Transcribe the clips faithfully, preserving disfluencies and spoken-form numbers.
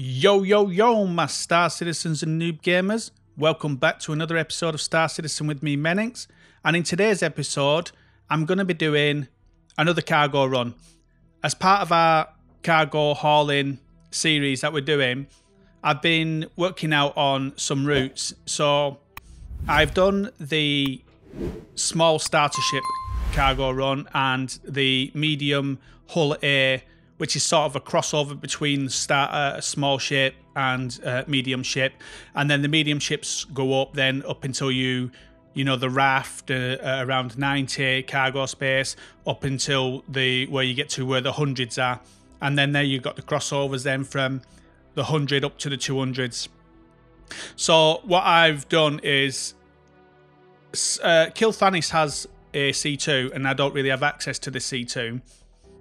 Yo, yo, yo, my Star Citizens and noob gamers. Welcome back to another episode of Star Citizen with me, Meninx. And in today's episode, I'm going to be doing another cargo run. As part of our cargo hauling series that we're doing, I've been working out on some routes. So I've done the small starter ship cargo run and the medium Hull A, which is sort of a crossover between starter, small ship and uh, medium ship. And then the medium ships go up then up until you, you know, the raft uh, uh, around ninety cargo space up until the, where you get to where the hundreds are. And then there you've got the crossovers then from the hundred up to the two hundreds. So what I've done is, uh, Kil'Thanis has a C two and I don't really have access to the C two.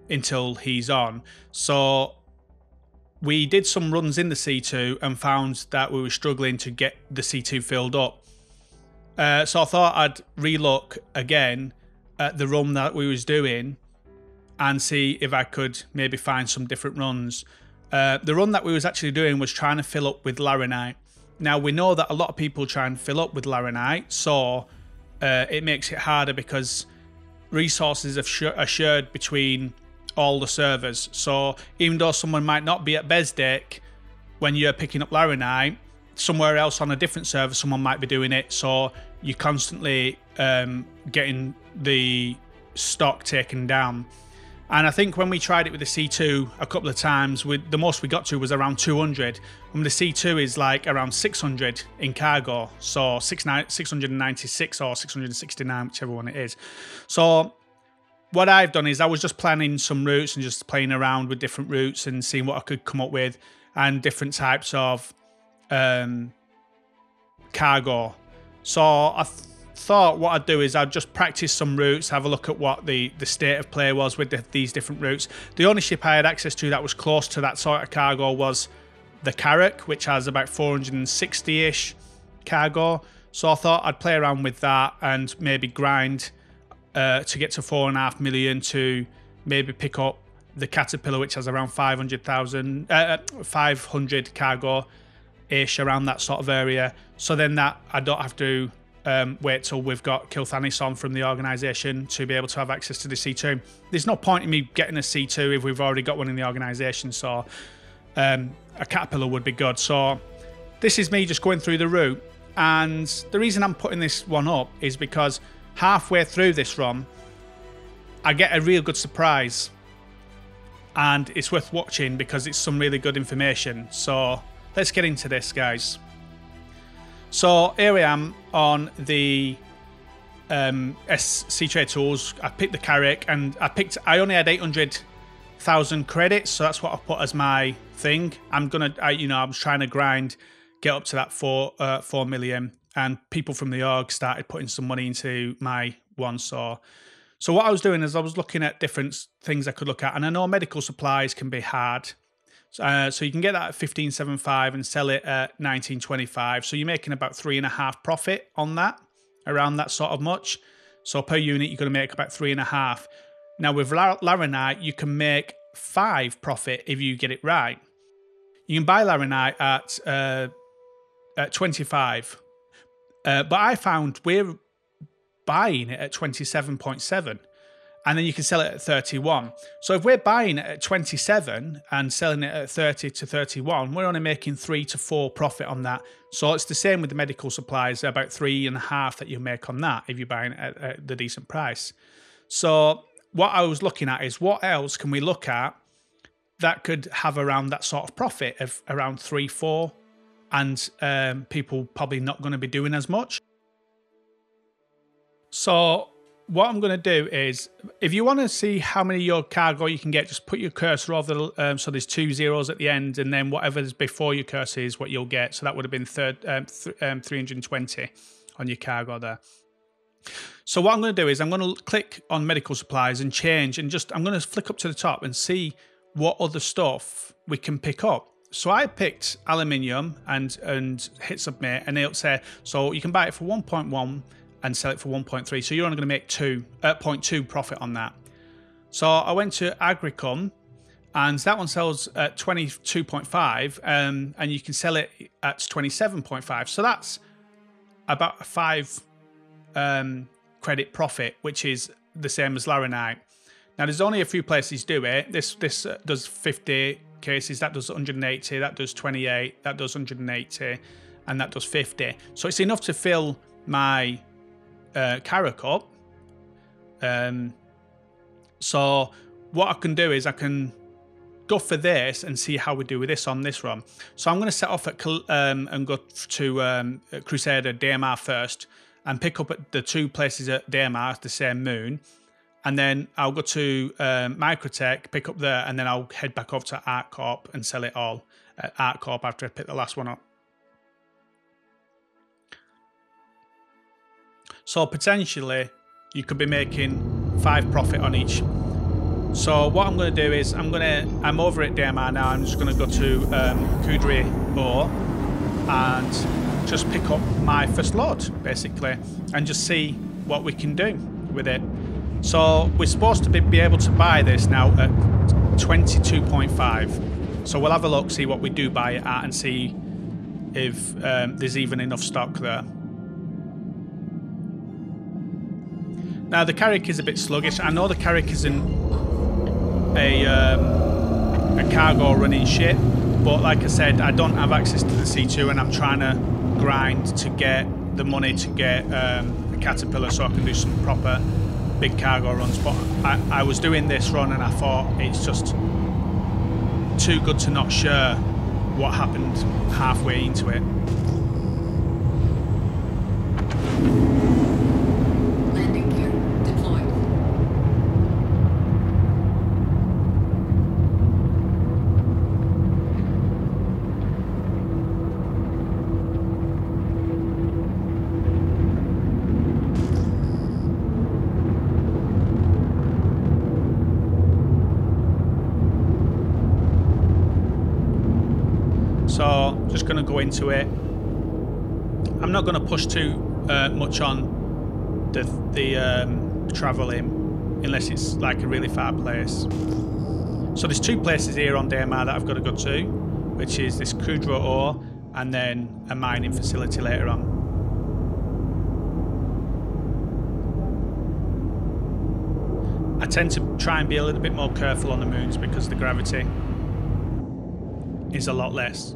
Until he's on. So we did some runs in the C two and found that we were struggling to get the C two filled up. Uh, so I thought I'd relook again at the run that we was doing and see if I could maybe find some different runs. Uh, the run that we was actually doing was trying to fill up with Laranite. Now we know that a lot of people try and fill up with Laranite, so uh, it makes it harder because resources are shared between all the servers. So even though someone might not be at Bezdek when you're picking up Laranite, somewhere else on a different server someone might be doing it, so you're constantly um, getting the stock taken down. And I think when we tried it with the C two a couple of times, with the most we got to was around two hundred, and the C two is like around six hundred in cargo, so six ninety-six or six hundred sixty-nine, whichever one it is. So what I've done is I was just planning some routes and just playing around with different routes and seeing what I could come up with and different types of um, cargo. So I th thought what I'd do is I'd just practice some routes, have a look at what the, the state of play was with the, these different routes. The only ship I had access to that was close to that sort of cargo was the Carrack, which has about four hundred sixty-ish cargo. So I thought I'd play around with that and maybe grind Uh, to get to four and a half million to maybe pick up the Caterpillar, which has around five hundred thousand, uh, five hundred cargo-ish, around that sort of area. So then that I don't have to um, wait till we've got Kil'Thanis on from the organisation to be able to have access to the C two. There's no point in me getting a C two if we've already got one in the organisation, so um, a Caterpillar would be good. So this is me just going through the route, and the reason I'm putting this one up is because halfway through this run, I get a real good surprise, and it's worth watching because it's some really good information. So let's get into this, guys. So here I am on the um, S C Trade Tools. I picked the Carrack, and I picked. I only had eight hundred thousand credits, so that's what I put as my thing. I'm gonna, I, you know, I was trying to grind, get up to that four uh, four million. And people from the org started putting some money into my one. So, so what I was doing is I was looking at different things I could look at. And I know medical supplies can be hard. Uh, so you can get that at fifteen seventy-five and sell it at nineteen twenty-five. So you're making about three and a half profit on that, around that sort of much. So per unit, you're going to make about three and a half. Now with Laranite, you can make five profit if you get it right. You can buy Laranite at, uh, at twenty-five. Uh, but I found we're buying it at twenty-seven point seven, and then you can sell it at thirty-one. So if we're buying it at twenty-seven and selling it at thirty to thirty-one, we're only making three to four profit on that. So it's the same with the medical supplies, about three and a half that you make on that if you're buying it at, at the decent price. So what I was looking at is what else can we look at that could have around that sort of profit of around three, four. And um, people probably not going to be doing as much. So what I'm going to do is, if you want to see how many of your cargo you can get, just put your cursor over the, um, so there's two zeros at the end, and then whatever's before your cursor is what you'll get. So that would have been third, um, th um, three hundred twenty on your cargo there. So what I'm going to do is I'm going to click on medical supplies and change, and just, I'm going to flick up to the top and see what other stuff we can pick up. So I picked aluminium and, and hit submit, and it'll say, so you can buy it for one point one and sell it for one point three. So you're only going to make two, uh, zero point two profit on that. So I went to Agricium And that one sells at twenty-two point five, um, and you can sell it at twenty-seven point five. So that's about a five um, credit profit, which is the same as Laranite. Now, there's only a few places do it. This this uh, does fifty cases, that does one hundred eighty, that does twenty-eight, that does one hundred eighty, and that does fifty. So it's enough to fill my uh, Carrack up. Um, so what I can do is I can go for this and see how we do with this on this run. So I'm going to set off at um, and go to um, Crusader Daymar first and pick up at the two places at Daymar, the same moon. And then I'll go to um, Microtech, pick up there, and then I'll head back over to ArcCorp and sell it all at ArcCorp after I pick the last one up. So potentially you could be making five profit on each. So what I'm going to do is I'm going to, I'm over at D M R now. I'm just going to go to um, Kudry Moor and just pick up my first load basically and just see what we can do with it. So we're supposed to be, be able to buy this now at twenty-two point five. So we'll have a look, see what we do buy it at and see if um, there's even enough stock there. Now the Carrack is a bit sluggish. I know the Carrack isn't A, um, a cargo running ship, but like I said, I don't have access to the C two and I'm trying to grind to get the money to get um, a Caterpillar so I can do some proper big cargo runs. But I, I was doing this run and I thought it's just too good to not share what happened halfway into it. Going to go into it. I'm not going to push too uh, much on the the um, traveling unless it's like a really far place. So there's two places here on Daymar that I've got to go to, which is this Kudry Moor and then a mining facility later on. I tend to try and be a little bit more careful on the moons because the gravity is a lot less.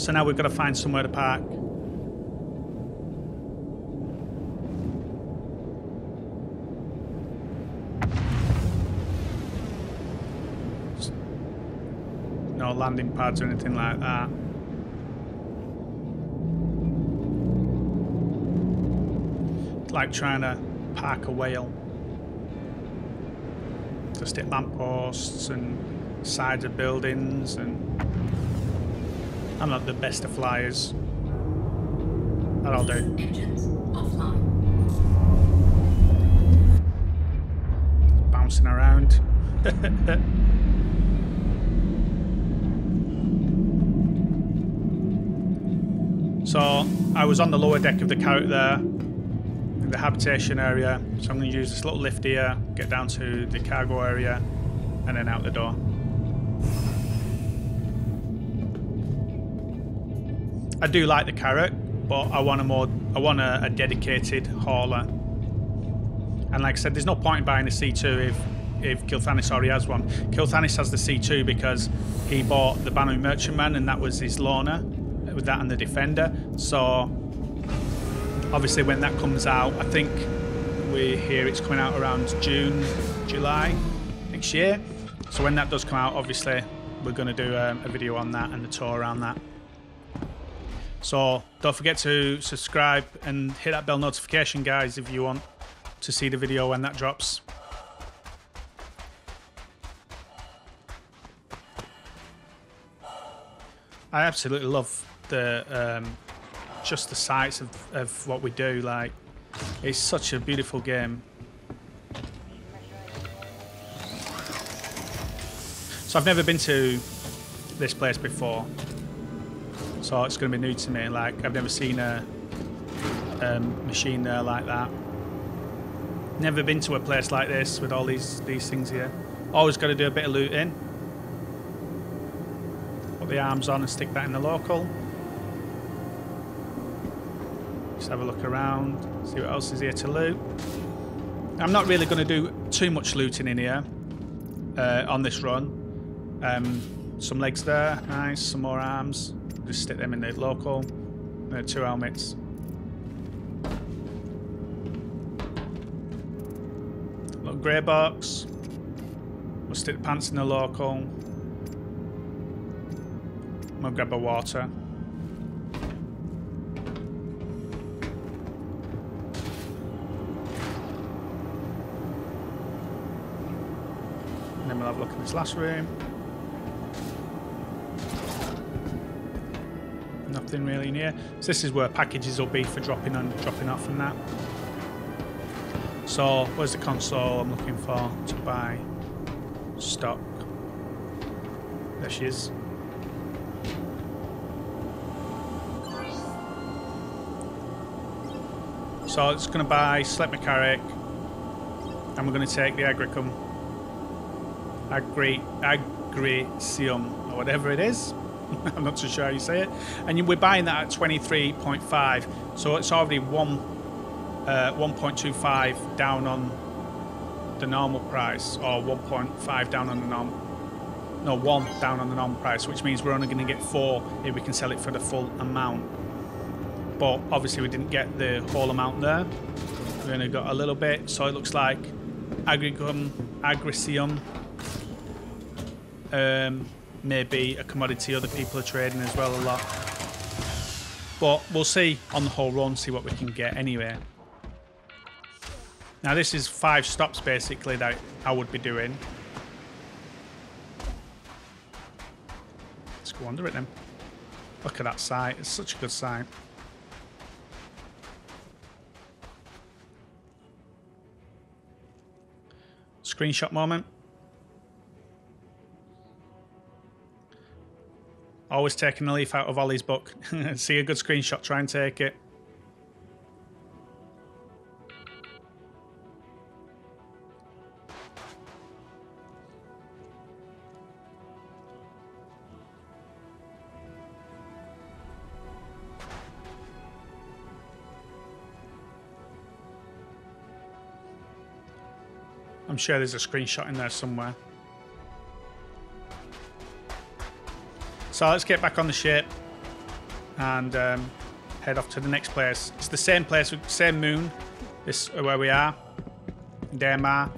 So now we've got to find somewhere to park. Just no landing pads or anything like that. It's like trying to park a whale. Just hit lampposts and sides of buildings and... I'm not the best of flyers. That'll do. Engines offline. Bouncing around. So I was on the lower deck of the Carrack there, in the habitation area. So I'm going to use this little lift here, get down to the cargo area, and then out the door. I do like the Carrack, but I want a more, I want a, a dedicated hauler. And like I said, there's no point in buying a C two if if Kil'Thanis already has one. Kil'Thanis has the C two because he bought the Banu Merchantman, and that was his loaner, with that and the Defender. So obviously, when that comes out, I think we hear it's coming out around June, July next year. So when that does come out, obviously we're going to do a, a video on that and a tour around that. So don't forget to subscribe and hit that bell notification, guys, if you want to see the video when that drops. I absolutely love the um, just the sights of, of what we do. Like, it's such a beautiful game. So I've never been to this place before, so it's going to be new to me. Like, I've never seen a um, machine there like that. Never been to a place like this with all these these things here. Always got to do a bit of looting. Put the arms on and stick that in the local. Just have a look around, see what else is here to loot. I'm not really going to do too much looting in here uh, on this run. Um, some legs there, nice. Some more arms. Just stick them in the local. Uh, two helmets. Little grey box. We'll stick the pants in the local. We'll grab a water. We'll have a look in this last room. Nothing really in here. So this is where packages will be for dropping on, dropping off, and that. So where's the console I'm looking for to buy stock? There she is. So it's going to buy select my Carrack, and we're going to take the Agricum. Agri Agricium or whatever it is. I'm not too sure how you say it. And we're buying that at twenty-three point five, so it's already one uh, one point two five down on the normal price, or one point five down on the normal. No, one down on the normal price, which means we're only going to get four if we can sell it for the full amount. But obviously we didn't get the whole amount there. We only got a little bit, so it looks like Agricum Agricium. Um, maybe a commodity other people are trading as well a lot, but we'll see on the whole run, see what we can get anyway. Now this is five stops basically that I would be doing. Let's go under it then. Look at that site, it's such a good site. Screenshot moment. Always taking a leaf out of Ollie's book. See a good screenshot, try and take it. I'm sure there's a screenshot in there somewhere. So let's get back on the ship and um, head off to the next place. It's the same place, same moon, this where we are, Daymar.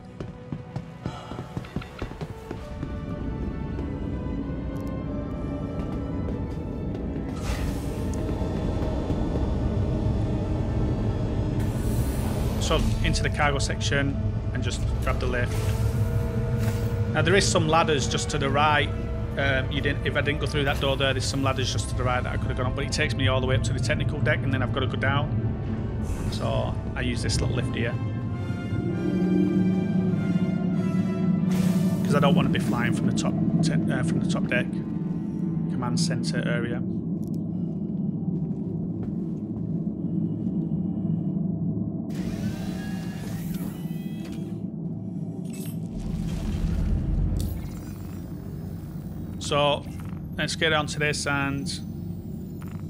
So into the cargo section and just grab the lift. Now there is some ladders just to the right. Um, you didn't. If I didn't go through that door there, there's some ladders just to the right that I could have gone on, but it takes me all the way up to the technical deck, and then I've got to go down. So I use this little lift here because I don't want to be flying from the top uh, from the top deck, command center area. So let's get on to this and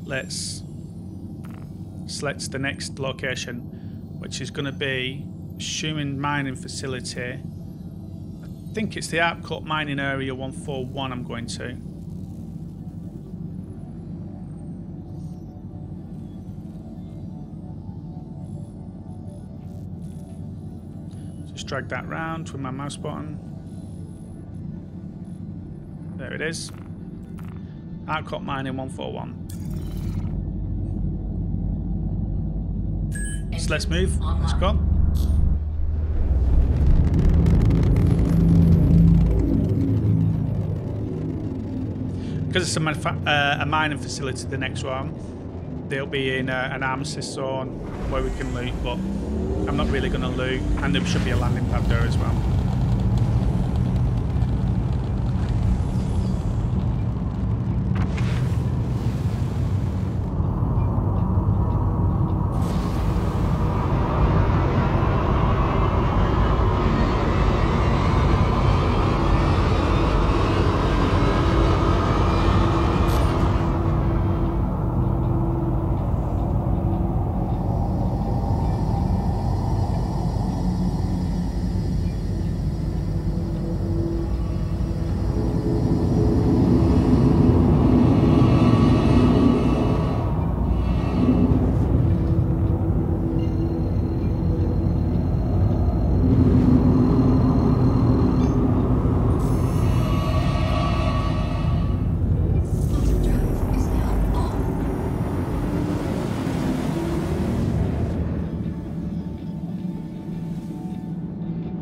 let's select the next location, which is going to be Shumen mining facility. I think it's the ArcCorp mining area one four one I'm going to. Just drag that round with my mouse button. There it is. ArcCorp mining one four one. So let's move. Let's go. Because it's a, uh, a mining facility, the next one, they'll be in uh, an armistice zone where we can loot, but I'm not really going to loot, and there should be a landing pad there as well.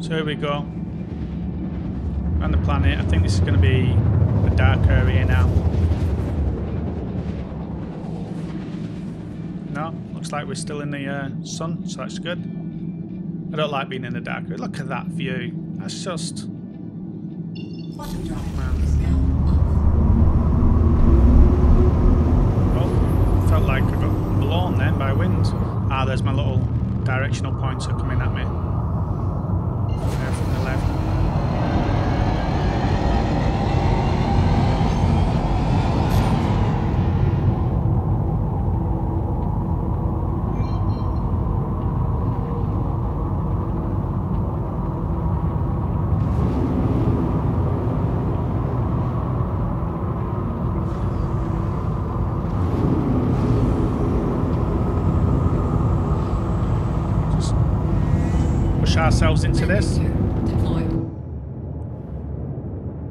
So here we go. Around the planet. I think this is going to be the dark area now. No, looks like we're still in the uh, sun, so that's good. I don't like being in the dark area. Look at that view. That's just... Oh, man. Oh, felt like I got blown then by wind. Ah, there's my little directional pointer coming at me. There from the left. Ourselves into this.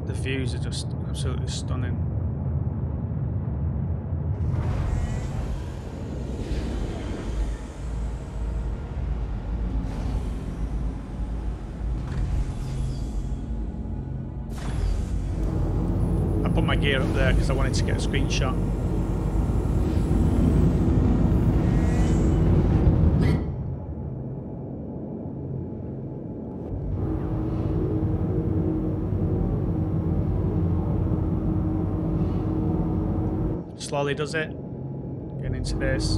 The views are just absolutely stunning. I put my gear up there because I wanted to get a screenshot. Slowly does it. Getting into this.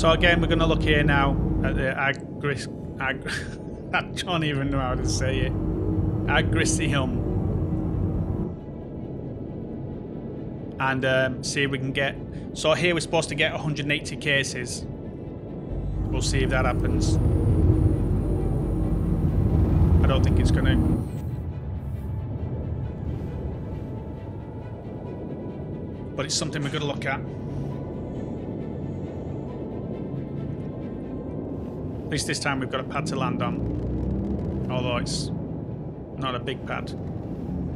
So again, we're going to look here now at the Agris... Agri I don't even know how to say it. Agricium. And um, see if we can get... So here we're supposed to get one hundred eighty cases. We'll see if that happens. I don't think it's going to... But it's something we're going to look at. At least this time we've got a pad to land on. Although it's not a big pad.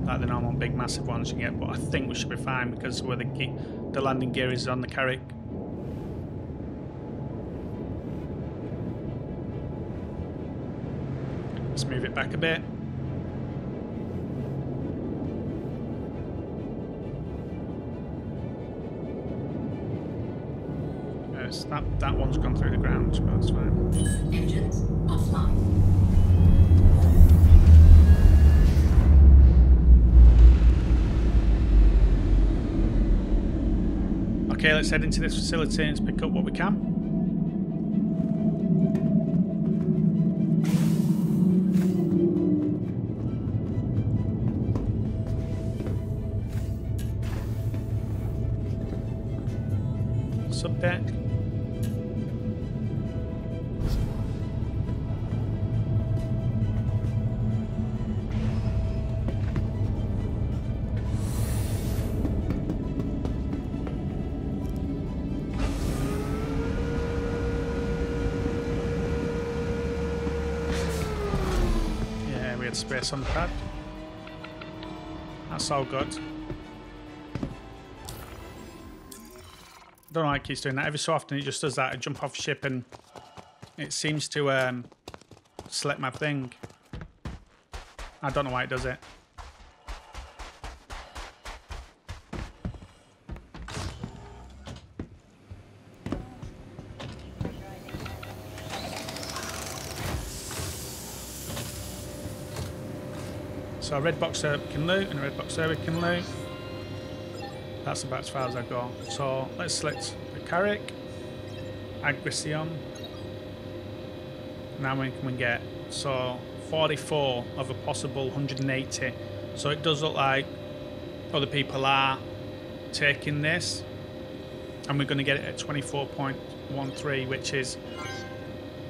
Like the normal big massive ones you get. But I think we should be fine because where the, ge the landing gear is on the Carrack. Let's move it back a bit. That, that one's gone through the ground, so that's fine. Engines offline. Okay, let's head into this facility and pick up what we can. Subdeck. Space on the pad. That's all good. Don't like he's doing that. Every so often he just does that. I jump off ship and it seems to um, select my thing. I don't know why it does it. So a red box there we can loot, and a red box there we can loot. That's about as far as I go. So let's select the Carrack, Agricium. Now when can we get? So forty-four of a possible one hundred eighty. So it does look like other people are taking this. And we're going to get it at twenty-four point one three, which is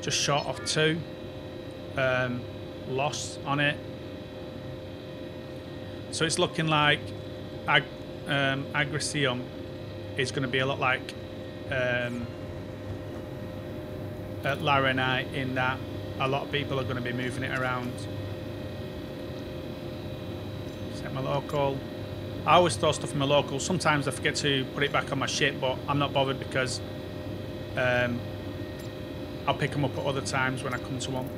just short of two. Um, loss on it. So it's looking like Ag um, Agricium is going to be a lot like um, Laranite in that a lot of people are going to be moving it around. Set my local. I always throw stuff in my local. Sometimes I forget to put it back on my ship, but I'm not bothered because um, I'll pick them up at other times when I come to one.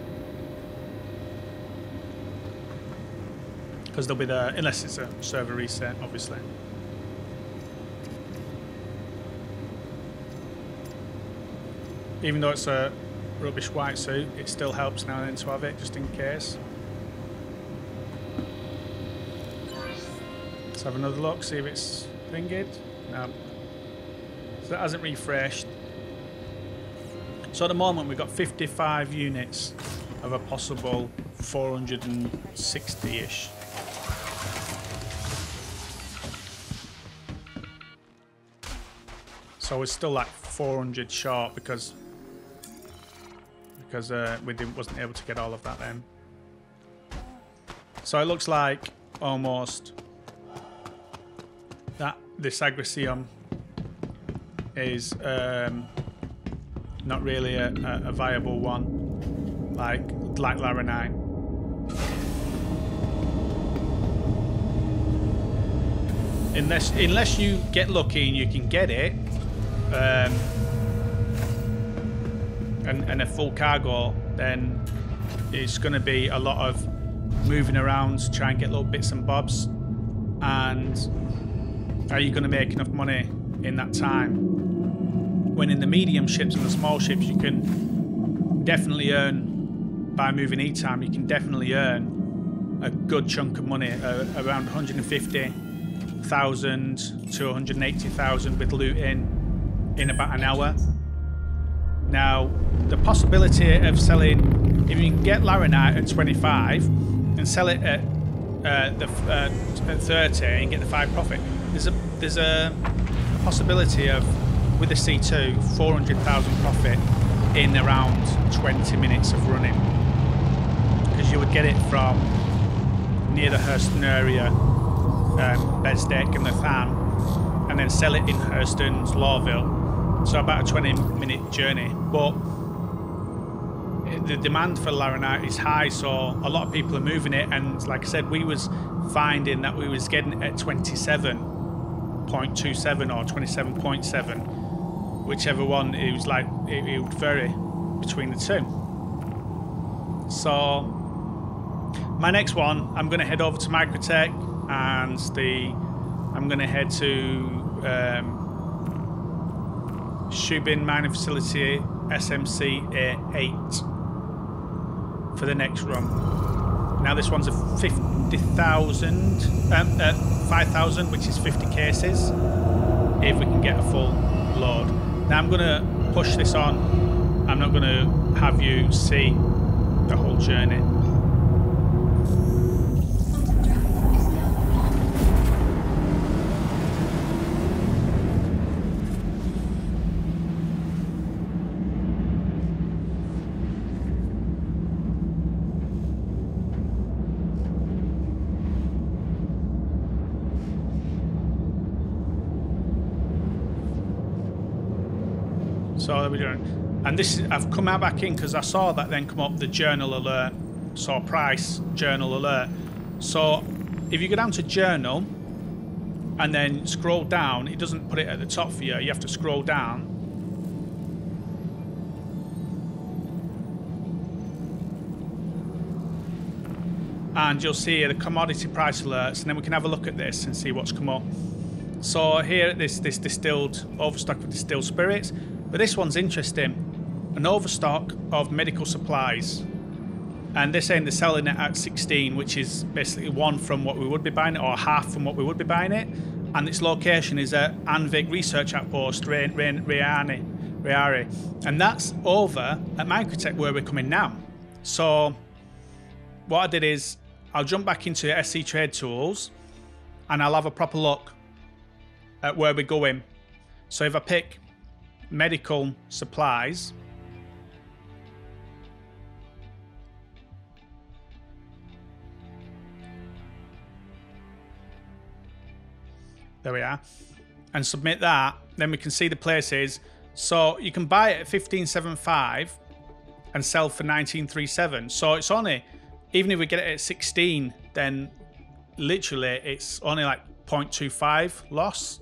Because they'll be there, unless it's a server reset, obviously. Even though it's a rubbish white suit, it still helps now and then to have it, just in case. Let's have another look, see if it's thingy. No. So that hasn't refreshed. So at the moment we've got fifty-five units of a possible four hundred sixty-ish. So we're still like four hundred short because because uh, we didn't, wasn't able to get all of that then. So it looks like almost that this Agricium is um, not really a, a, a viable one, like like Laranite. Unless unless you get lucky and you can get it. Um, and, and a full cargo, then it's going to be a lot of moving around to try and get little bits and bobs. And are you going to make enough money in that time? When in the medium ships and the small ships, you can definitely earn, by moving E TAM, you can definitely earn a good chunk of money, uh, around one hundred fifty thousand to one hundred eighty thousand with loot in. in about an hour. Now, the possibility of selling, if you can get Laranite at twenty-five and sell it at uh, the uh, at thirty and get the five profit, there's a there's a possibility of, with a C two, four hundred thousand profit in around twenty minutes of running, because you would get it from near the Hurston area, um, Bezdek and the Tham, and then sell it in Hurston, Lorville. So about a twenty minute journey, but the demand for Laranite is high, so a lot of people are moving it. And like I said, we was finding that we was getting it at twenty-seven point two seven or twenty-seven point seven, whichever one. It was like it, it would vary between the two. So my next one, I'm going to head over to Microtech, and the I'm going to head to um Shubin Mining Facility S M C A eight for the next run. Now this one's a fifty thousand, um, uh, five thousand, which is fifty cases, if we can get a full load. Now I'm going to push this on. I'm not going to have you see the whole journey. So there we go. And this is, I've come out back in because I saw that then come up, the journal alert. So price, journal alert. So if you go down to journal and then scroll down, it doesn't put it at the top for you. You have to scroll down. And you'll see the commodity price alerts, and then we can have a look at this and see what's come up. So here, this, this distilled, overstock of distilled spirits. But this one's interesting. An overstock of medical supplies. And they're saying they're selling it at sixteen, which is basically one from what we would be buying it, or half from what we would be buying it. And its location is at Anvik Research Outpost, Rihari. And that's over at Microtech, where we're coming now. So what I did is I'll jump back into S C Trade Tools and I'll have a proper look at where we're going. So if I pick medical supplies, there we are, and submit that, then we can see the places. So you can buy it at fifteen seventy-five and sell for nineteen thirty-seven. So it's only, even if we get it at sixteen, then literally it's only like zero point two five loss.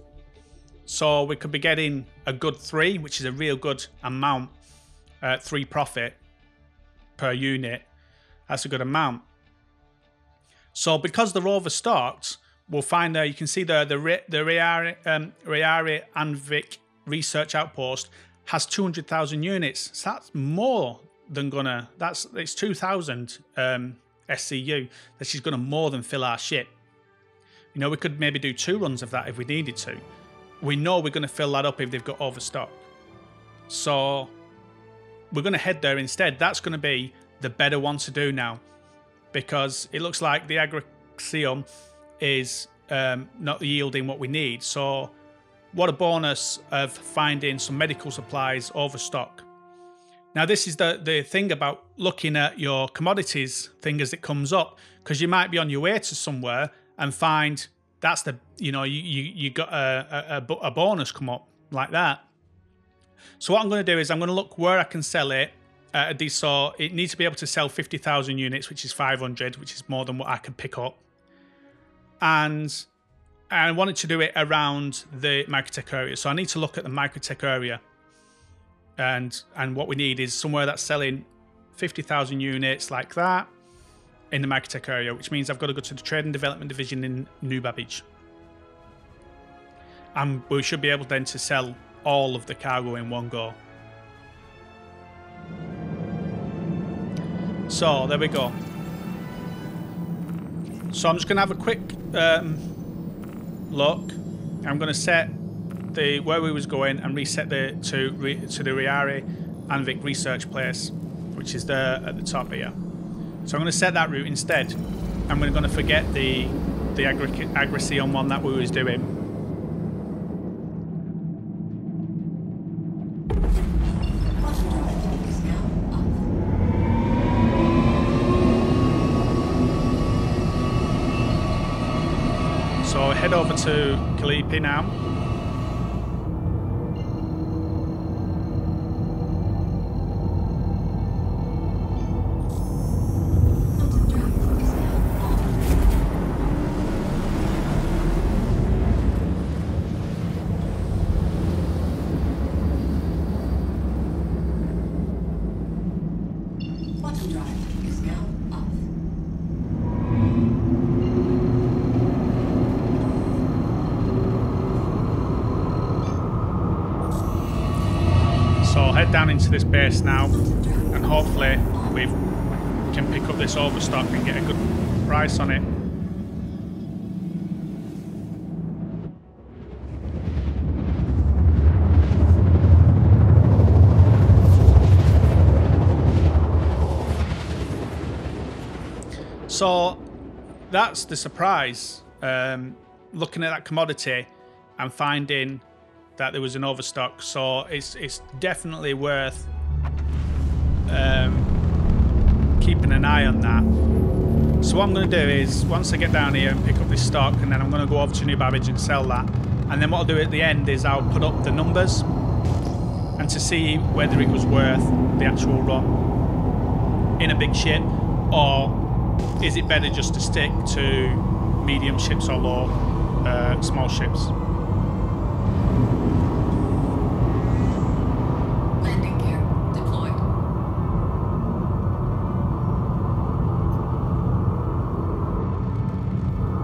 So we could be getting a good three, which is a real good amount uh, three profit per unit. That's a good amount. So because they're overstocked, we'll find there, you can see there, the Rihari, um, Rihari Anvik Research Outpost has two hundred thousand units. So that's more than gonna, that's, it's two thousand um, S C U that she's gonna more than fill our ship. You know, we could maybe do two runs of that if we needed to. We know we're gonna fill that up if they've got overstock. So we're gonna head there instead. That's gonna be the better one to do now, because it looks like the Agricium is um, not yielding what we need. So what a bonus of finding some medical supplies overstock. Now this is the, the thing about looking at your commodities thing as it comes up, because you might be on your way to somewhere and find that's the, you know, you, you, you got a, a, a bonus come up like that. So what I'm going to do is I'm going to look where I can sell it. Uh, so it needs to be able to sell fifty thousand units, which is five hundred, which is more than what I can pick up. And I wanted to do it around the Microtech area. So I need to look at the Microtech area. And, and what we need is somewhere that's selling fifty thousand units like that in the Microtech area, which means I've got to go to the Trade and Development Division in New Babbage. And we should be able then to sell all of the cargo in one go. So there we go. So I'm just going to have a quick um, look. I'm going to set the where we was going and reset the to re, to the Rihari Anvik research place, which is there at the top here. So I'm going to set that route instead. I'm going to forget the the Agricium one that we was doing. Head over to Kalipi now. This base now, and hopefully we can pick up this overstock and get a good price on it. So that's the surprise, um, looking at that commodity and finding that there was an overstock. So it's it's definitely worth um, keeping an eye on that. So what I'm going to do is, once I get down here and pick up this stock, and then I'm going to go over to New Babbage and sell that. And then what I'll do at the end is I'll put up the numbers and to see whether it was worth the actual run in a big ship, or is it better just to stick to medium ships or low, uh, small ships.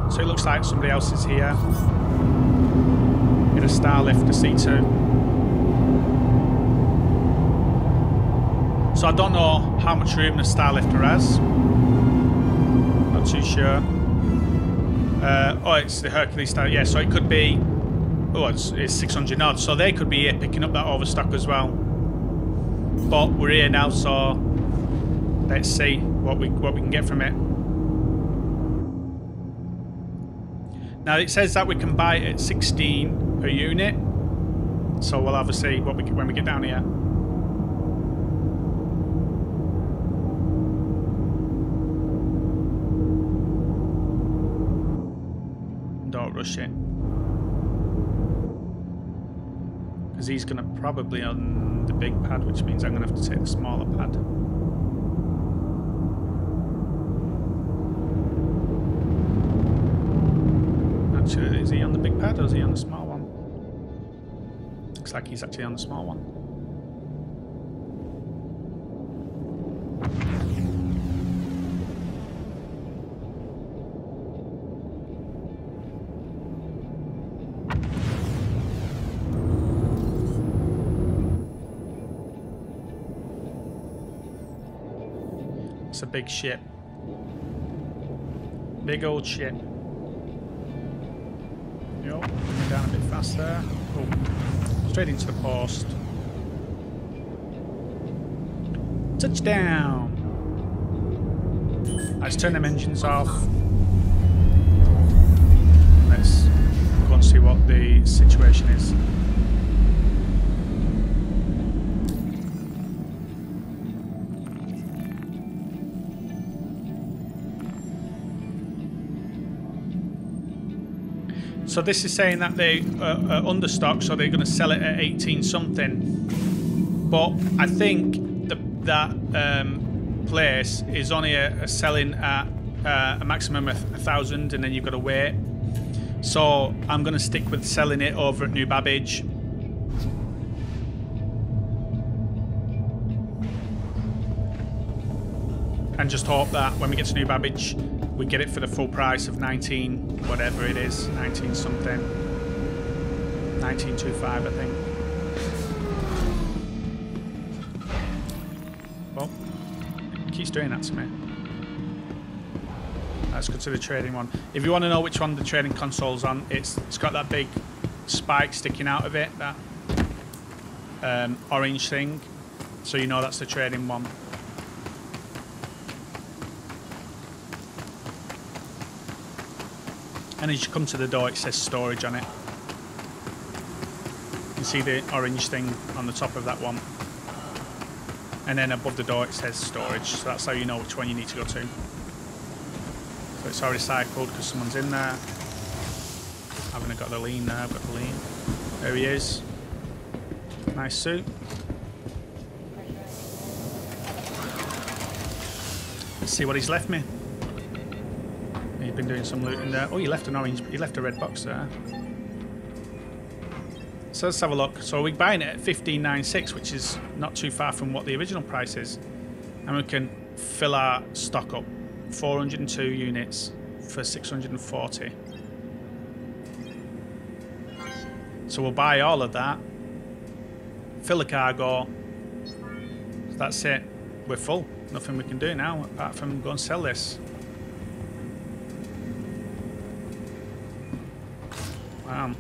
So it looks like somebody else is here in a Starlifter C two. So I don't know how much room the Starlifter has. Not too sure. Uh, oh, it's the Hercules Star. Yeah, so it could be. Oh, it's, it's six hundred odd. So they could be here picking up that overstock as well. But we're here now, so let's see what we what we can get from it. Now it says that we can buy it at sixteen per unit, so we'll have a see what we can, when we get down here. Don't rush it, because he's going to probably on the big pad, which means I'm going to have to take the smaller pad. Is he on the big pad or is he on the small one? Looks like he's actually on the small one. It's a big ship. Big old ship. Yup, coming down a bit fast there. Oh, straight into the post. Touchdown! Let's turn them engines off. Let's go and see what the situation is. So this is saying that they uh, are understocked, so they're going to sell it at eighteen something. But I think the, that um, place is only a, a selling at uh, a maximum of a thousand, and then you've got to wait. So I'm going to stick with selling it over at New Babbage. And just hope that when we get to New Babbage, we get it for the full price of nineteen, whatever it is, nineteen something, nineteen twenty-five, I think. Well, it keeps doing that to me. Let's go to the trading one. If you want to know which one the trading console's on, it's it's got that big spike sticking out of it, that um, orange thing, so you know that's the trading one. And as you come to the door, it says storage on it. You can see the orange thing on the top of that one. And then above the door, it says storage. So that's how you know which one you need to go to. So it's already cycled because someone's in there. I haven't got the lean there, I've got the lean. There he is. Nice suit. Let's see what he's left me. Been doing some looting there. Oh, you left an orange, but you left a red box there. So let's have a look. So we're buying it at fifteen ninety-six, which is not too far from what the original price is. And we can fill our stock up. four hundred two units for six hundred forty. So we'll buy all of that. Fill the cargo. So that's it. We're full. Nothing we can do now apart from go and sell this. Wow.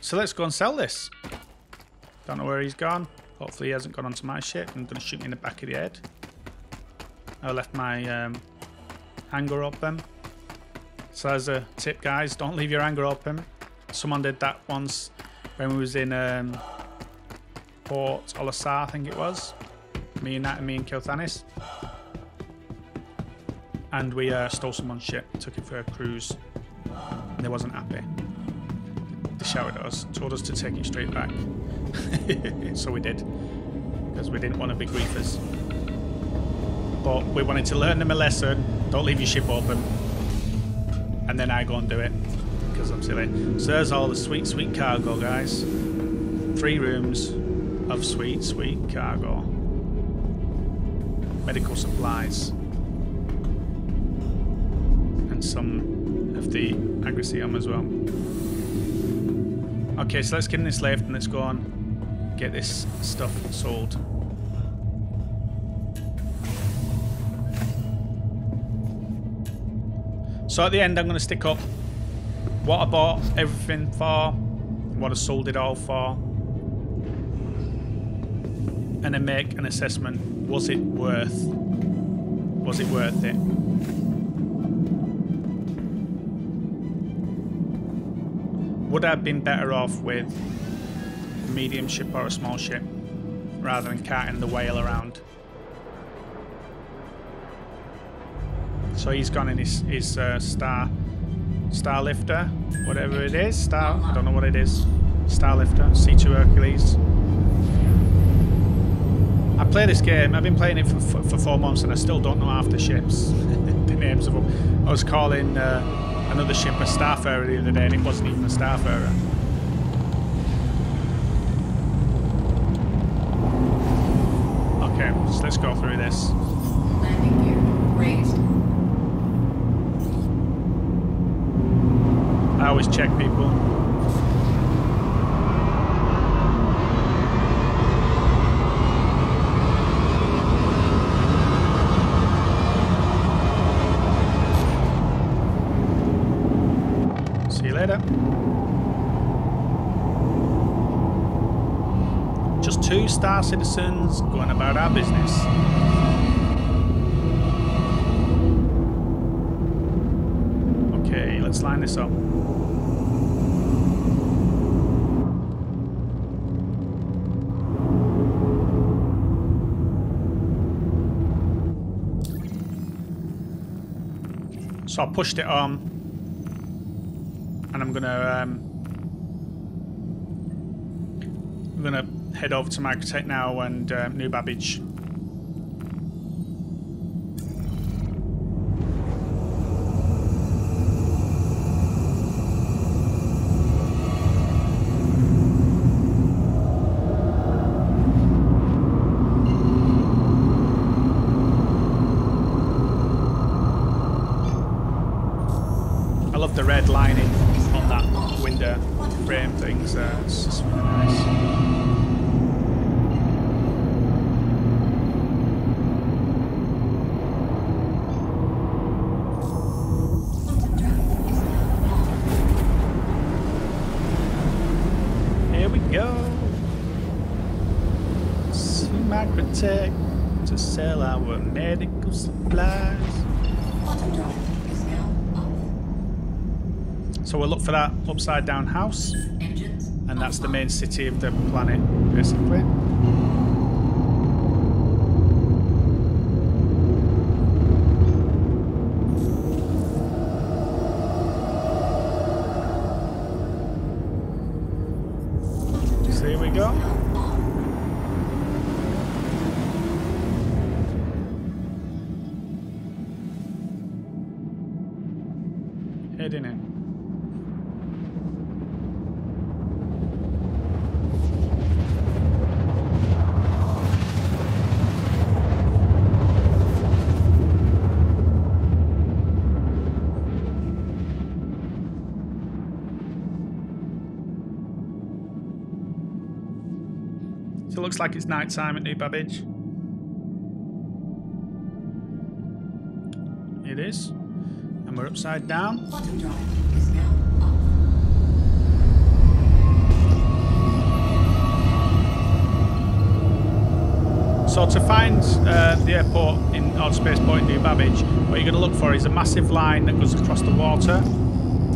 So let's go and sell this. Don't know where he's gone. Hopefully he hasn't gone onto my ship. I'm going to shoot him in the back of the head. I left my um, hangar open. So as a tip, guys, don't leave your hangar open. Someone did that once when we was in um, Port Olisar, I think it was. Me and that, me and Kil'Thanis. And we uh, stole someone's ship, took it for a cruise, and they wasn't happy. They shouted at us, told us to take it straight back. So we did, because we didn't want to be griefers. But we wanted to learn them a lesson, don't leave your ship open. And then I go and do it, because I'm silly. So there's all the sweet, sweet cargo, guys. Three rooms of sweet, sweet cargo. Medical supplies. Some of the Agricium as well. Okay, so let's give him this left and let's go on get this stuff sold. So at the end I'm going to stick up what I bought everything for, what I sold it all for, and then make an assessment. Was it worth was it worth it? Would I have been better off with a medium ship or a small ship rather than carting the whale around? So he's gone in his, his uh, star Starlifter, whatever it is. Star, I don't know what it is. Starlifter, C two Hercules. I play this game, I've been playing it for, for, for four months and I still don't know half the ships, the names of them. I was calling uh, another ship a Starfarer the other day and it wasn't even a Starfarer. Okay, so let's go through this. Landing gear raised. I always check people. Star Citizens going about our business. Okay, let's line this up. So I pushed it on, and I'm gonna um, I'm gonna head over to Microtech now and um, New Babbage. For that upside down house, and that's the main city of the planet, basically. So here we go. Heading in. Looks like it's night time at New Babbage. It is. And we're upside down. Bottom drive is now off. So to find uh, the airport in or spaceport in New Babbage, what you're going to look for is a massive line that goes across the water.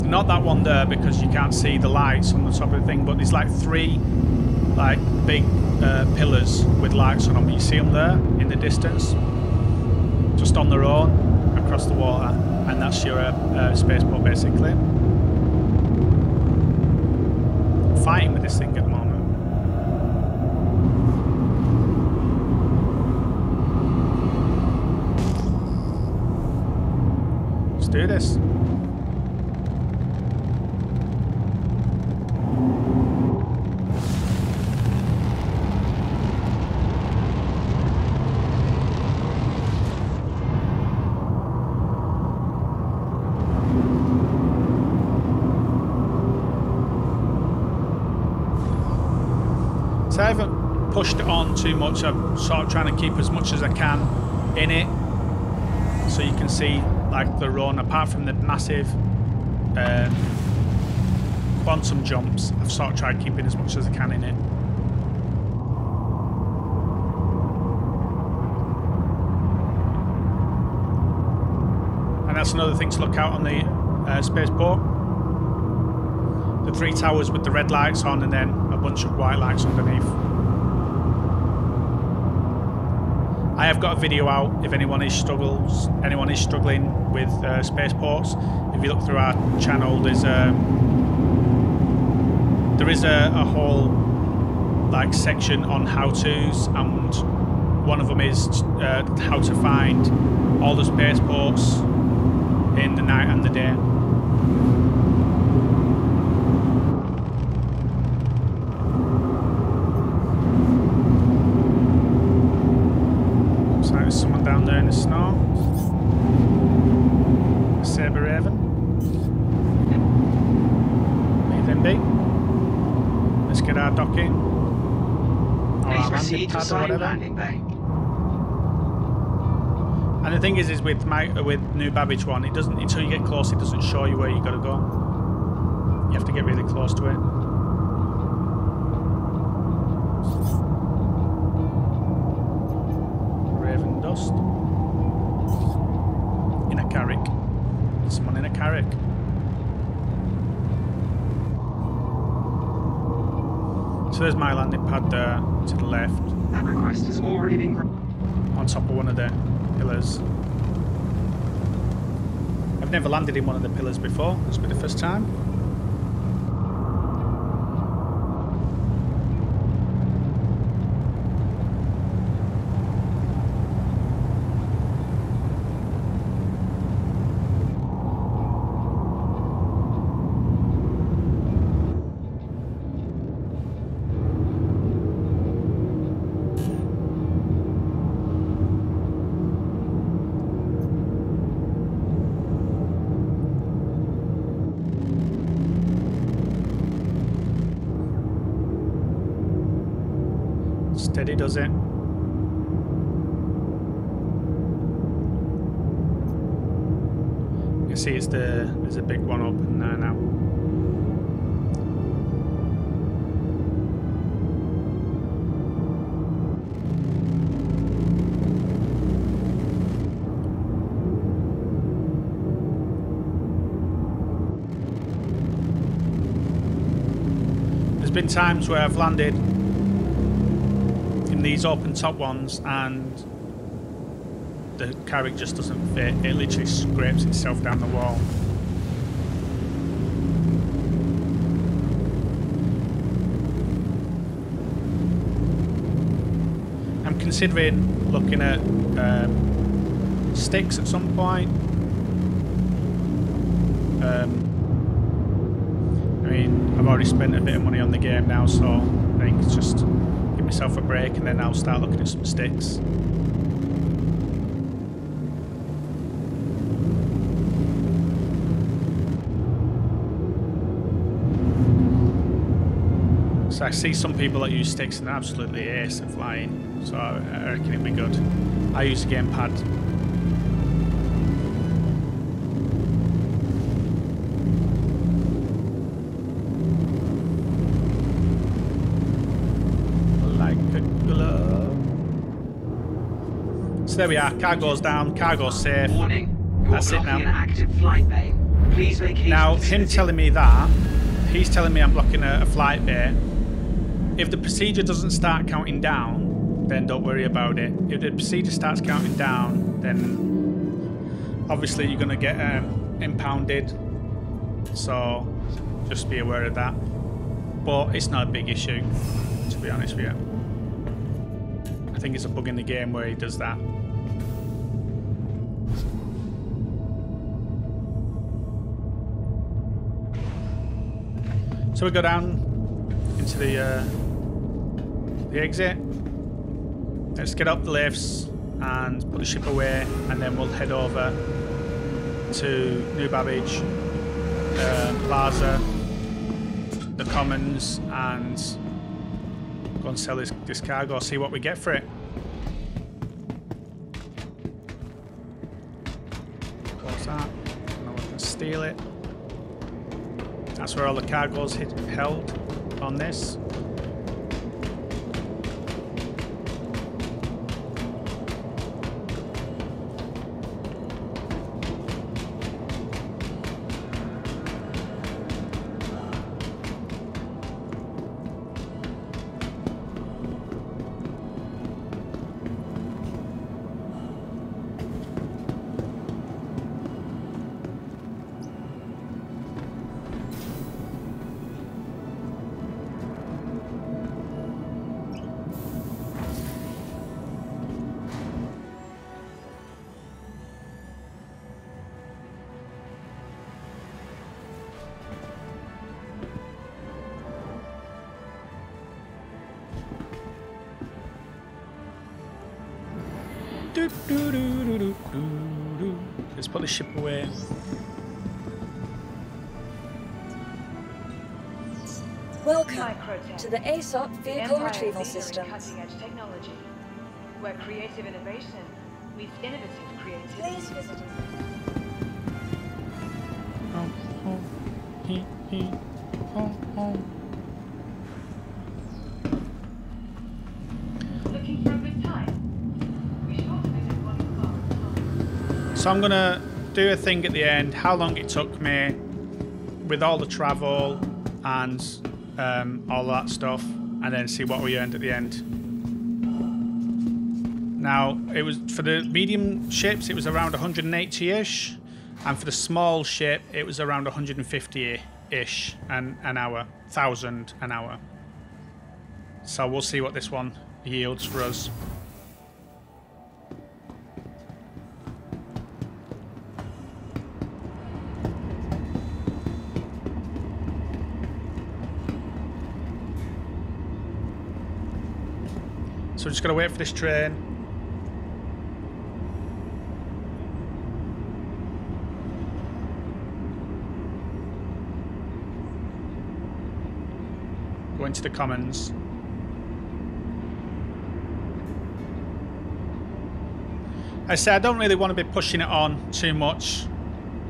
Not that one there because you can't see the lights on the top of the thing, but there's like three like big Uh, pillars with lights on them. You see them there in the distance, just on their own across the water, and that's your uh, uh, spaceport basically. I'm fighting with this thing at the moment. Let's do this. Pushed it on too much. I'm sort of trying to keep as much as I can in it, so you can see like the run. Apart from the massive uh, quantum jumps, I've sort of tried keeping as much as I can in it. And that's another thing to look out on the uh, spaceport: the three towers with the red lights on, and then a bunch of white lights underneath. I have got a video out if anyone is struggles, anyone is struggling with uh, spaceports. If you look through our channel, there's a there is a, a whole like section on how-tos, and one of them is uh, how to find all the spaceports in the night and the day. And the thing is, is with my with New Babbage one, it doesn't until you get close, it doesn't show you where you gotta go. You have to get really close to it. Carrack. So there's my landing pad there, to the left. That request is already being... on top of one of the pillars. I've never landed in one of the pillars before, this will be the first time. Steady does it. You can see it's the there's a big one up in there now. There's been times where I've landed these open top ones and the Carrack just doesn't fit, it literally scrapes itself down the wall. I'm considering looking at um, sticks at some point. Um, I mean, I've already spent a bit of money on the game now, so I think it's just myself a break and then I'll start looking at some sticks. So I see some people that use sticks and absolutely ace at flying, so I reckon it'd be good. I use a game pad. So there we are, cargo's down, cargo's safe. Warning, that's it now. An active flight bay. Please vacate now, him telling me that, he's telling me I'm blocking a, a flight bay. If the procedure doesn't start counting down, then don't worry about it. If the procedure starts counting down, then obviously you're going to get um, impounded. So just be aware of that. But it's not a big issue, to be honest with you. I think it's a bug in the game where he does that. So we go down into the uh, the exit. Let's get up the lifts and put the ship away, and then we'll head over to New Babbage, the plaza, the commons, and go and sell this, this cargo, see what we get for it. What's that? I don't know if I can steal it. That's where all the cargo's hit, held on this. Let's put the ship away. Welcome Microtech, to the ASOP vehicle the retrieval system. Cutting-edge technology, where creative innovation meets innovative creativity. Please visit. Oh, oh, he, he, oh, oh. So I'm gonna do a thing at the end, how long it took me with all the travel and um, all that stuff, and then see what we earned at the end. Now, it was for the medium ships, it was around one hundred eighty-ish, and for the small ship, it was around one hundred fifty-ish an, an hour, thousand an hour. So we'll see what this one yields for us. So we're just gonna wait for this train. Go into the Commons. I say I don't really want to be pushing it on too much,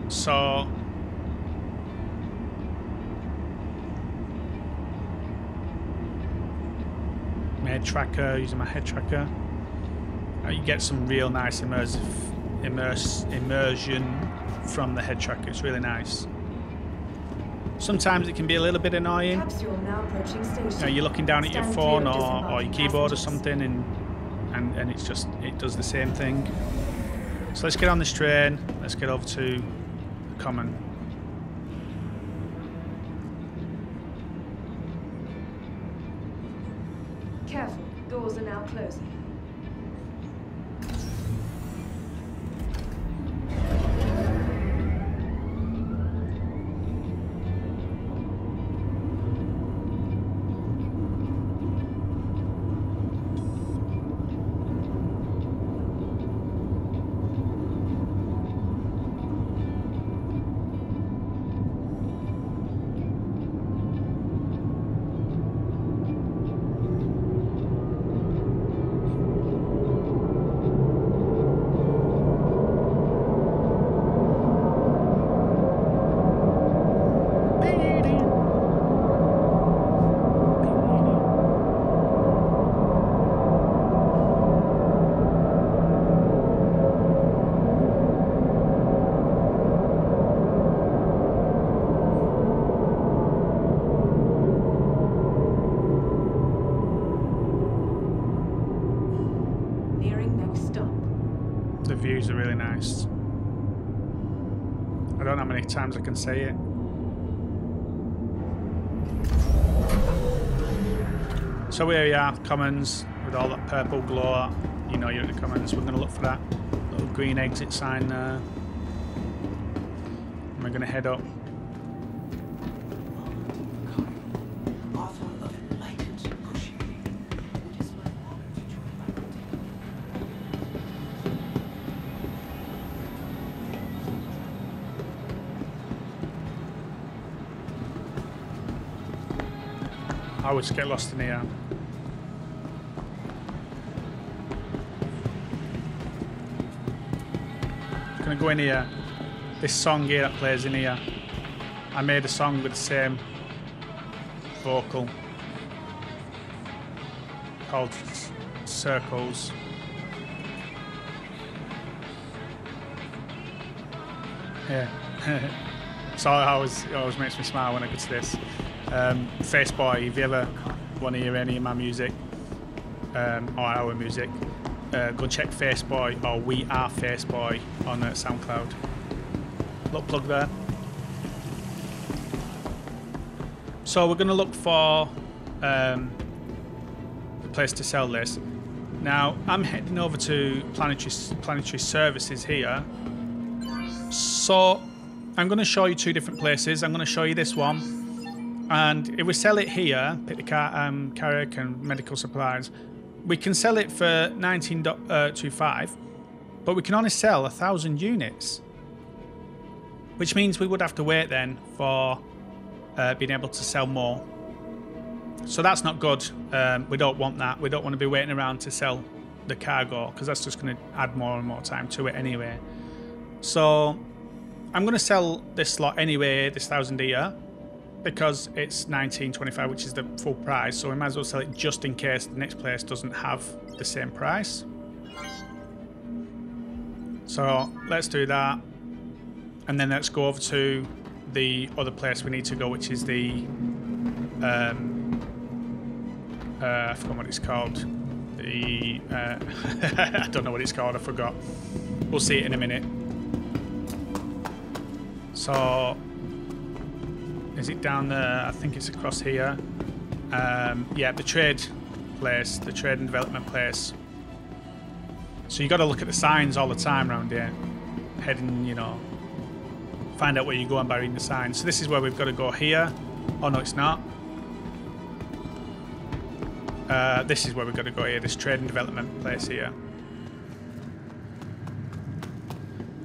so my head tracker, using my head tracker. Now you get some real nice immersive immerse, immersion from the head tracker. It's really nice. Sometimes it can be a little bit annoying. You know, you're looking down at your phone or, or your keyboard or something, and And, and it's just, it does the same thing. So let's get on this train. Let's get over to the Common. Careful, doors are now closing. Are really nice. I don't know how many times I can say it. So here we are, Commons, with all that purple glow. You know you're at the Commons. We're going to look for that little green exit sign there. And we're going to head up. I would just get lost in here. I'm gonna go in here. This song here that plays in here. I made a song with the same vocal called Circles. Yeah. So it always, it always makes me smile when I get to this. Um, FaceBoy, if you ever want to hear any of my music, um, or our music, uh, go check FaceBoy or We Are FaceBoy on uh, SoundCloud. Little plug there. So we're going to look for um, a place to sell this. Now I'm heading over to Planetary, Planetary Services here. So I'm going to show you two different places. I'm going to show you this one. And if we sell it here, pick the car, um, Carrack and medical supplies, we can sell it for nineteen point two five, but we can only sell one thousand units. Which means we would have to wait then for uh, being able to sell more. So that's not good. Um, we don't want that. We don't want to be waiting around to sell the cargo, because that's just going to add more and more time to it anyway. So I'm going to sell this lot anyway, this one thousand here. Because it's nineteen twenty-five, which is the full price, so we might as well sell it just in case the next place doesn't have the same price. So let's do that. and then let's go over to the other place we need to go, which is the um, uh, I forgot what it's called. The uh, I don't know what it's called. I forgot. We'll see it in a minute. So is it down there? I think it's across here. Um, yeah, the trade place, the trade and development place. So you got to look at the signs all the time around here. Heading, you know, find out where you go and by reading the signs. So this is where we've got to go here. Oh no, it's not. Uh, this is where we've got to go here. This trade and development place here.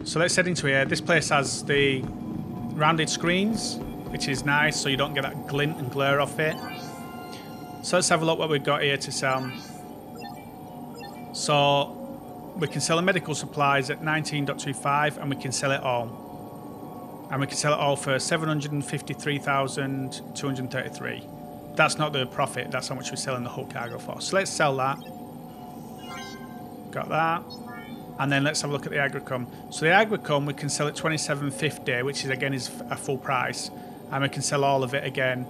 So let's head into here. This place has the rounded screens, which is nice, so you don't get that glint and glare off it. So let's have a look what we've got here to sell. So we can sell the medical supplies at nineteen point two five, and we can sell it all. And we can sell it all for seven hundred fifty-three thousand two hundred thirty-three. That's not the profit, that's how much we're selling the whole cargo for. So let's sell that. Got that. And then let's have a look at the Agricum. So the Agricum we can sell at twenty-seven fifty, which is again is a full price. And we can sell all of it again,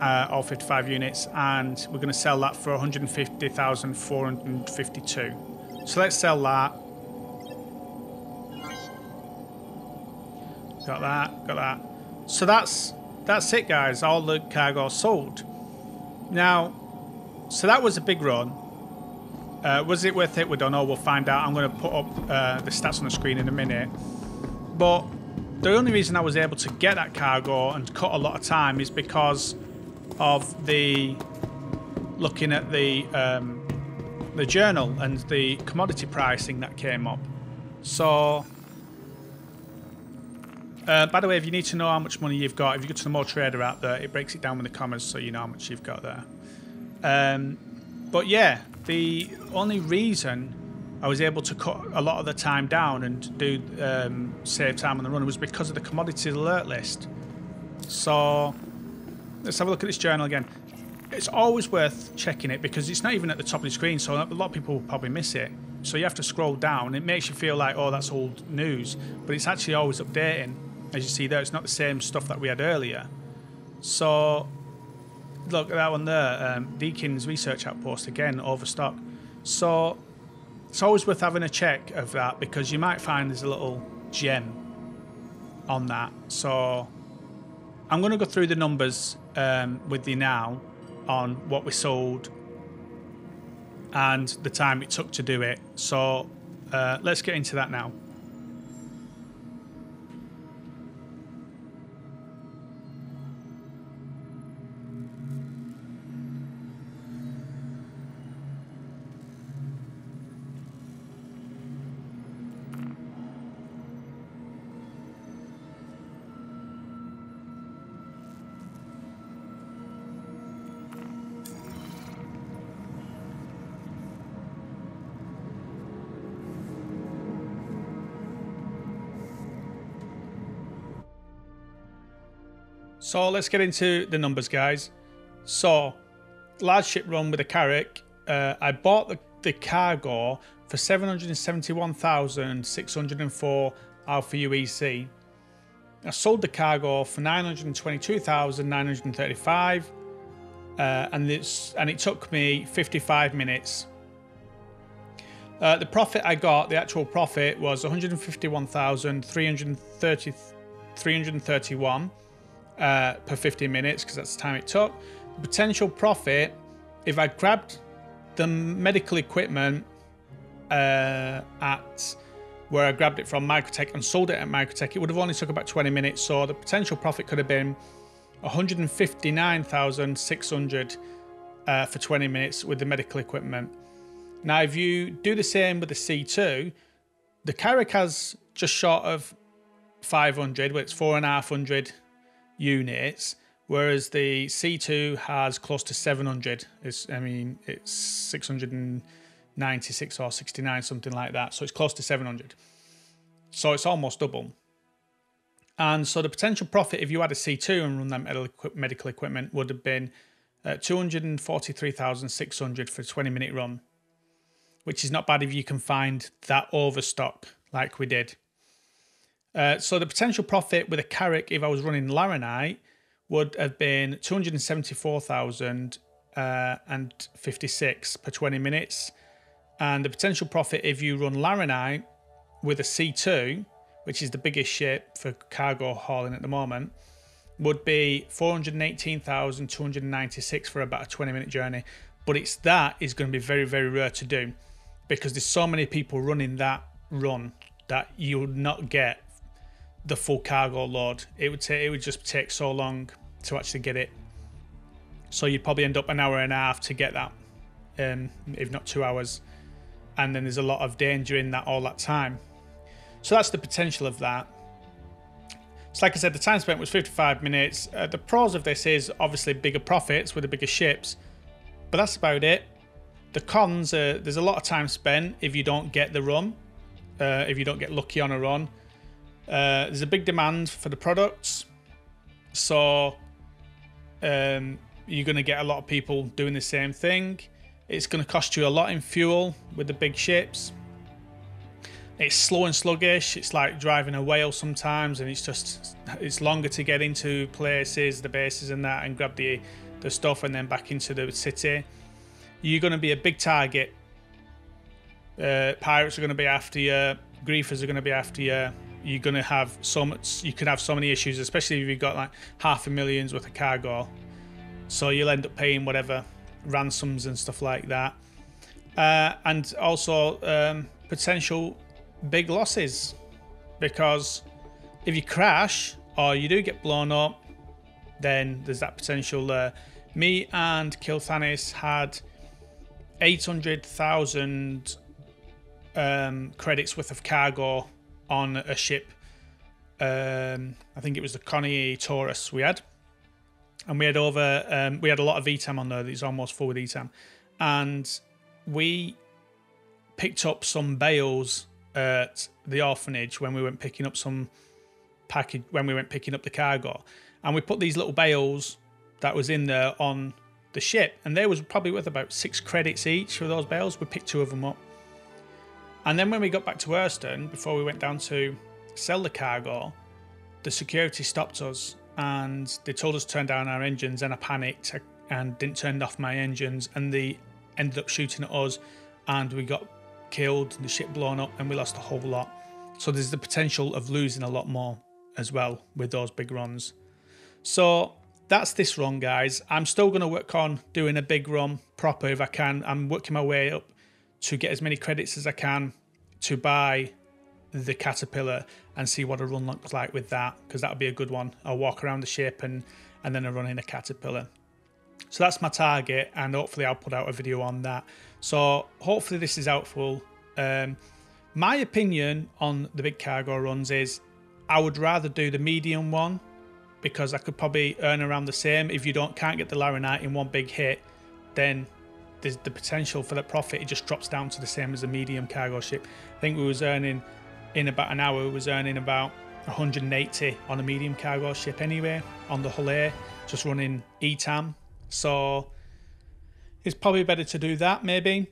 uh, all fifty-five units. And we're going to sell that for one hundred fifty thousand four hundred fifty-two. So let's sell that. Got that, got that. So that's that's it, guys. All the cargo sold. Now, so that was a big run. Uh, was it worth it? We don't know. We'll find out. I'm going to put up uh, the stats on the screen in a minute. But the only reason I was able to get that cargo and cut a lot of time is because of the looking at the... Um, the journal and the commodity pricing that came up. So uh, by the way, if you need to know how much money you've got, if you go to the More Trader out there, it breaks it down with the commas so you know how much you've got there. Um, but yeah, the only reason I was able to cut a lot of the time down and do um, save time on the run was because of the commodity alert list. So let's have a look at this journal again. It's always worth checking it because it's not even at the top of the screen, so a lot of people will probably miss it. So you have to scroll down. It makes you feel like, oh, that's old news, but it's actually always updating. As you see there, it's not the same stuff that we had earlier. So look at that one there, um, Deakin's Research Outpost, again, overstock. So it's always worth having a check of that because you might find there's a little gem on that. So I'm going to go through the numbers um, with you now on what we sold and the time it took to do it. So uh, let's get into that now. So let's get into the numbers, guys. So, large ship run with a Carrack. Uh, I bought the, the cargo for seven hundred seventy-one thousand six hundred four Alpha U E C. I sold the cargo for nine hundred twenty-two thousand nine hundred thirty-five, uh, and, this, and it took me fifty-five minutes. Uh, the profit I got, the actual profit, was one hundred fifty-one thousand three hundred thirty-one. Uh, per fifteen minutes, because that's the time it took. The potential profit, if I grabbed the medical equipment uh, at where I grabbed it from Microtech and sold it at Microtech, it would have only took about twenty minutes. So the potential profit could have been one hundred fifty-nine thousand six hundred uh, for twenty minutes with the medical equipment. Now, if you do the same with the C two, the Carrack has just short of five hundred, where it's four and a half hundred units, whereas the C two has close to seven hundred. It's, I mean, it's six hundred ninety-six or sixty-nine, something like that. So it's close to seven hundred. So it's almost double. And so the potential profit, if you had a C two and run that medical equipment, would have been uh, two hundred forty-three thousand six hundred for a twenty-minute run, which is not bad if you can find that overstock like we did. Uh, so the potential profit with a Carrack, if I was running Laranite, would have been two hundred seventy-four thousand uh, and fifty-six per twenty minutes. And the potential profit if you run Laranite with a C two, which is the biggest ship for cargo hauling at the moment, would be four hundred eighteen thousand two hundred ninety-six for about a twenty minute journey. But it's that is going to be very, very rare to do, because there's so many people running that run that you would not get the full cargo load. It would take, it would just take so long to actually get it. So you'd probably end up an hour and a half to get that, um, if not two hours. And then there's a lot of danger in that all that time. So that's the potential of that. So like I said, the time spent was fifty-five minutes. Uh, the pros of this is obviously bigger profits with the bigger ships, but that's about it. The cons are there's a lot of time spent if you don't get the run, uh, if you don't get lucky on a run. Uh, there's a big demand for the products, so um, you're going to get a lot of people doing the same thing. It's going to cost you a lot in fuel with the big ships. It's slow and sluggish. It's like driving a whale sometimes, and it's just it's longer to get into places, the bases and that, and grab the the stuff and then back into the city. You're going to be a big target. Uh, pirates are going to be after you. Griefers are going to be after you. You're going to have so much, you can have so many issues, especially if you've got like half a million's worth of cargo. So you'll end up paying whatever ransoms and stuff like that. Uh, and also um, potential big losses, because if you crash or you do get blown up, then there's that potential there. Me and Kil'Thanis had eight hundred thousand um, credits worth of cargo on a ship. um I think it was the Connie Taurus we had, and we had over um we had a lot of E T A M on there. It's almost full with E T A M, and we picked up some bales at the orphanage when we went picking up some package when we went picking up the cargo, and we put these little bales that was in there on the ship, and they was probably worth about six credits each for those bales. We picked two of them up. And then when we got back to Hurston, before we went down to sell the cargo, the security stopped us and they told us to turn down our engines, and I panicked and didn't turn off my engines, and they ended up shooting at us and we got killed, and the ship blown up, and we lost a whole lot. So there's the potential of losing a lot more as well with those big runs. So that's this run, guys. I'm still going to work on doing a big run proper if I can. I'm working my way up to get as many credits as I can to buy the Caterpillar and see what a run looks like with that, because that'll be a good one. I'll walk around the ship and and then I'll run in a Caterpillar. So that's my target, and hopefully I'll put out a video on that. So hopefully this is helpful. Um, my opinion on the big cargo runs is I would rather do the medium one, because I could probably earn around the same. If you don't can't get the Laranite in one big hit, then there's the potential for that profit, it just drops down to the same as a medium cargo ship. I think we was earning in about an hour, we was earning about one hundred eighty on a medium cargo ship anyway, on the Hull A, just running E T A M. So it's probably better to do that maybe,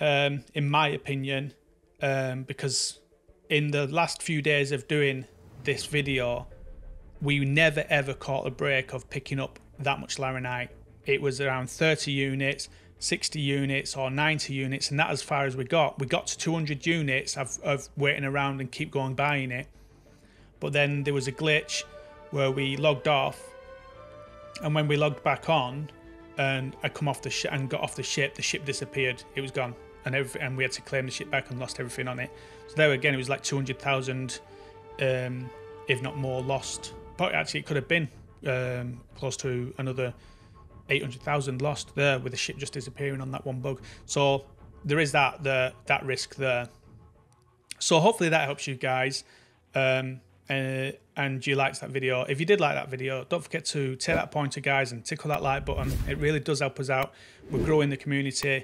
um, in my opinion, um, because in the last few days of doing this video, we never ever caught a break of picking up that much Laranite. It was around thirty units, sixty units or ninety units, and that as far as we got. We got to two hundred units of, of waiting around and keep going buying it, but then there was a glitch where we logged off, and when we logged back on and I come off the ship and got off the ship, the ship disappeared, it was gone, and everything, and we had to claim the ship back and lost everything on it. So there again, it was like two hundred thousand um if not more lost, but actually it could have been um close to another eight hundred thousand lost there with the ship just disappearing on that one bug. So there is that the that risk there. So hopefully that helps you guys, um uh, and you liked that video. If you did like that video, don't forget to take that pointer, guys, and tickle that like button. It really does help us out. We're growing the community,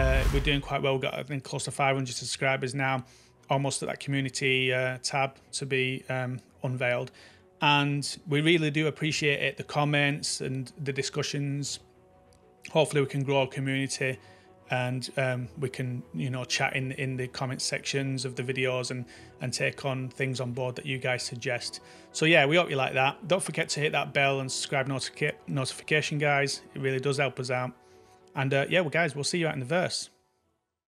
uh we're doing quite well. We've got I think close to five hundred subscribers now, almost at that community uh tab to be um unveiled. And we really do appreciate it, the comments and the discussions. Hopefully we can grow our community and um, we can, you know, chat in in the comment sections of the videos and and take on things on board that you guys suggest. So yeah, we hope you like that. Don't forget to hit that bell and subscribe notification, guys. It really does help us out. And uh, yeah, well, guys, we'll see you out in the verse.